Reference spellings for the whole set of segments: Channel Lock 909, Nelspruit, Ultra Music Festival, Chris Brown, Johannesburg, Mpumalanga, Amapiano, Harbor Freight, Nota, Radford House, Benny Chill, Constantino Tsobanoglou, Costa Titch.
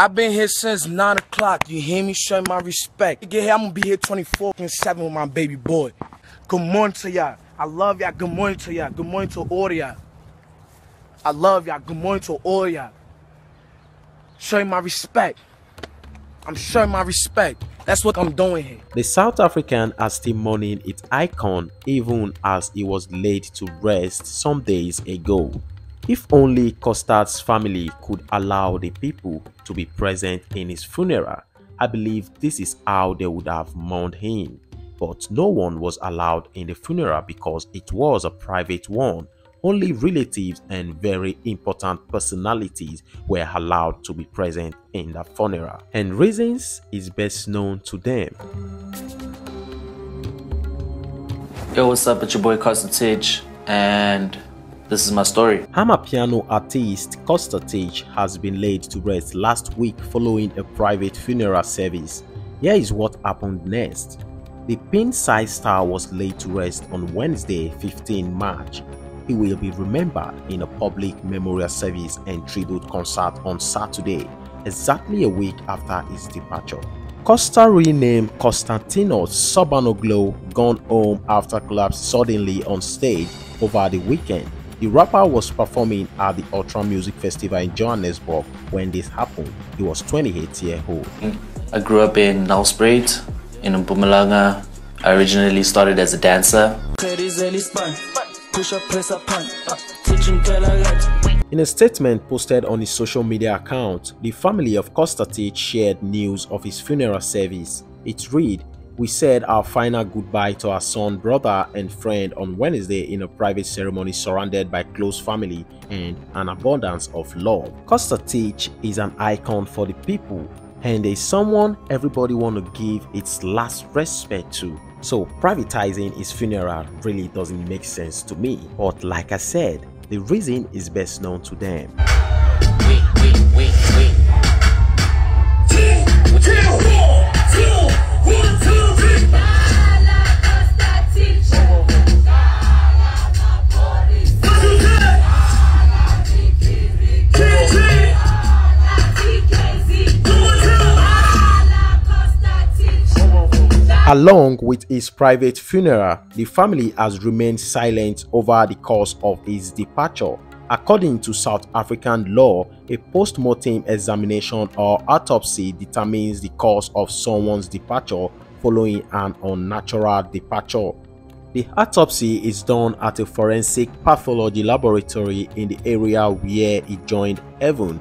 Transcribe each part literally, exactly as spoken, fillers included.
I've been here since nine o'clock, you hear me? Show my respect. You get here, I'm gonna be here twenty-four seven with my baby boy. Good morning to y'all. I love y'all. Good morning to y'all. Good morning to all y'all. I love y'all. Good morning to all y'all. Show my respect. I'm showing my respect. That's what I'm doing here. The South African are still mourning its icon even as he was laid to rest some days ago. If only Costa's family could allow the people to be present in his funeral, I believe this is how they would have mourned him. But no one was allowed in the funeral because it was a private one. Only relatives and very important personalities were allowed to be present in the funeral, and reasons is best known to them. Yo, what's up? It's your boy Costa Titch, and this is my story. Amapiano artist Costa Titch has been laid to rest last week following a private funeral service. Here is what happened next. The pin-sized star was laid to rest on Wednesday, the fifteenth of March. He will be remembered in a public memorial service and tribute concert on Saturday, exactly a week after his departure. Costa, renamed Constantino Tsobanoglou, gone home after collapse suddenly on stage over the weekend. The rapper was performing at the Ultra Music Festival in Johannesburg when this happened. He was twenty-eight years old. I grew up in Nelspruit, in Mpumalanga. I originally started as a dancer. In a statement posted on his social media account, the family of Costa Titch shared news of his funeral service. It read, "We said our final goodbye to our son, brother and friend on Wednesday in a private ceremony surrounded by close family and an abundance of love." Costa Titch is an icon for the people, and is someone everybody want to give its last respect to. So privatizing his funeral really doesn't make sense to me. But like I said, the reason is best known to them. Wait, wait, wait, wait. Along with his private funeral, the family has remained silent over the cause of his departure. According to South African law, a post-mortem examination or autopsy determines the cause of someone's departure following an unnatural departure. The autopsy is done at a forensic pathology laboratory in the area where he joined heaven.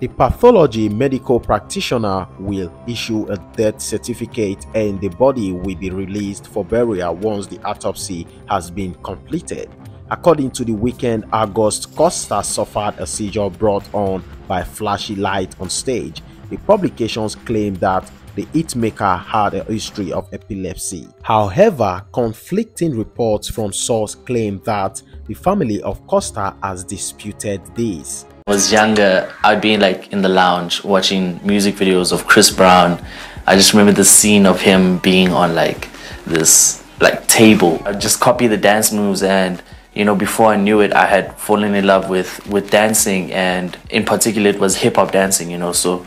The pathology medical practitioner will issue a death certificate and the body will be released for burial once the autopsy has been completed. According to The Weekend, August, Costa suffered a seizure brought on by flashy light on stage. The publications claim that the hitmaker had a history of epilepsy. However, conflicting reports from sources claim that the family of Costa has disputed this. When I was younger, I'd be like in the lounge watching music videos of Chris Brown. I just remember the scene of him being on like this like table. I'd just copy the dance moves, and you know, before I knew it, I had fallen in love with with dancing, and in particular it was hip-hop dancing, you know. So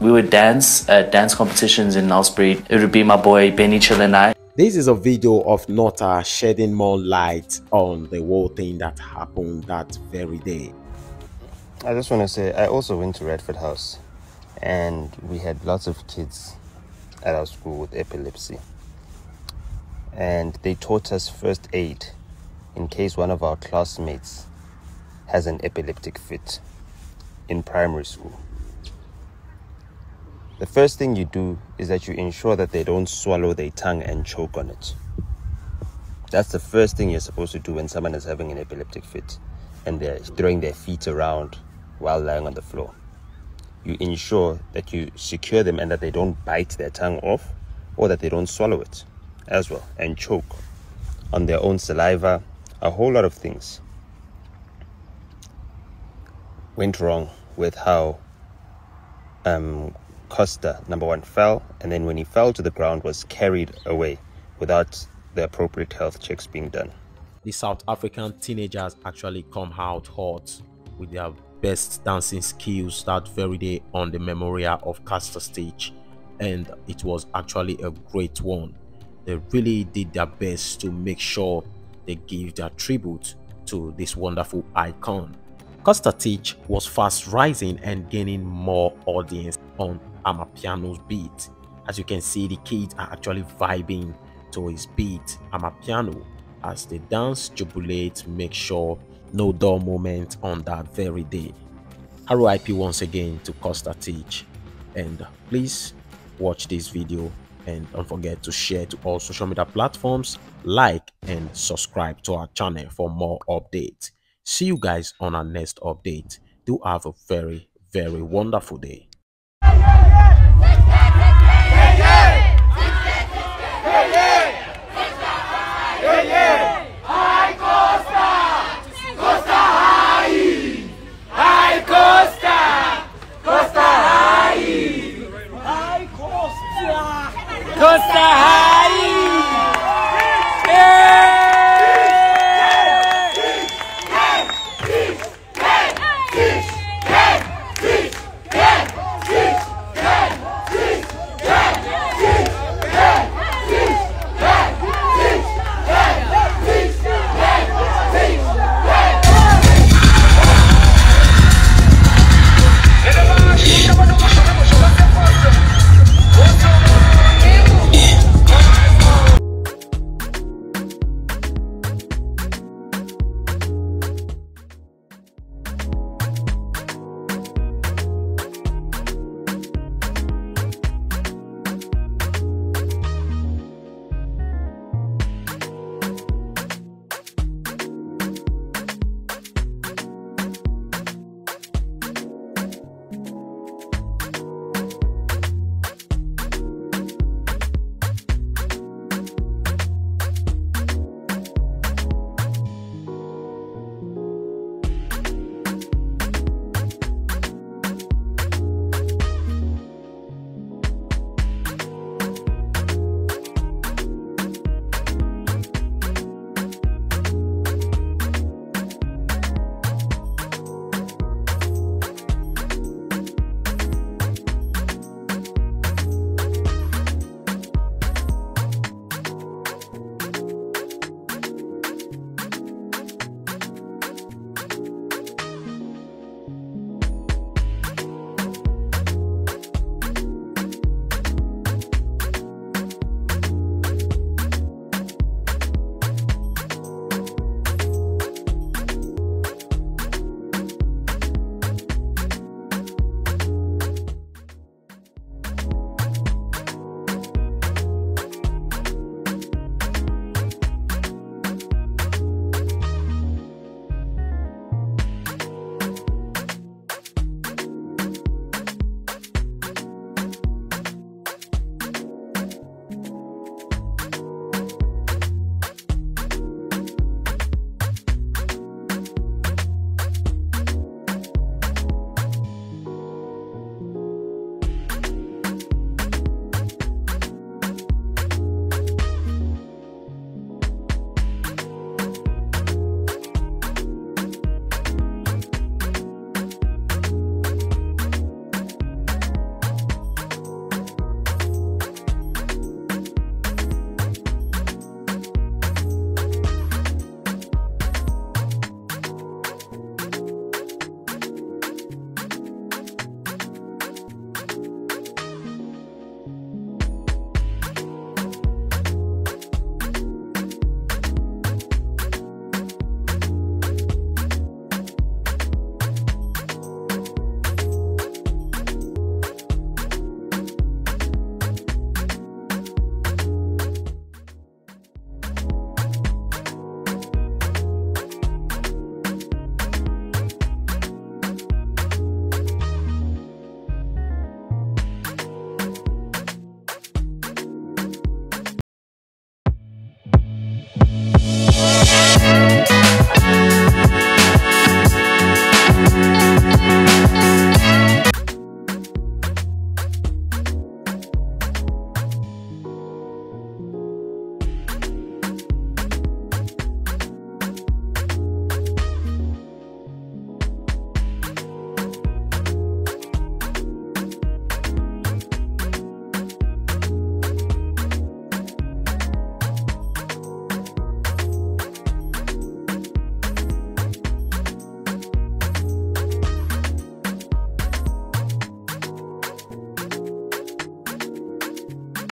we would dance at dance competitions in Nelspruit. It would be my boy Benny Chill and I. This is a video of Nota shedding more light on the whole thing that happened that very day. I just want to say, I also went to Radford House, and we had lots of kids at our school with epilepsy, and they taught us first aid in case one of our classmates has an epileptic fit in primary school. The first thing you do is that you ensure that they don't swallow their tongue and choke on it. That's the first thing you're supposed to do when someone is having an epileptic fit and they're throwing their feet around while lying on the floor. You ensure that you secure them and that they don't bite their tongue off, or that they don't swallow it as well and choke on their own saliva. A whole lot of things went wrong with how um, Costa, number one, fell, and then when he fell to the ground was carried away without the appropriate health checks being done. The South African teenagers actually come out hot with their best dancing skills that very day on the memorial of Costa Titch, and it was actually a great one. They really did their best to make sure they give their tribute to this wonderful icon. Costa Titch was fast rising and gaining more audience on Amapiano's beat. As you can see, the kids are actually vibing to his beat, Amapiano, as they dance, jubilate, make sure no dull moment on that very day. R I P once again to Costa Titch, and please watch this video and don't forget to share to all social media platforms, like and subscribe to our channel for more updates. See you guys on our next update. Do have a very, very wonderful day. Costa!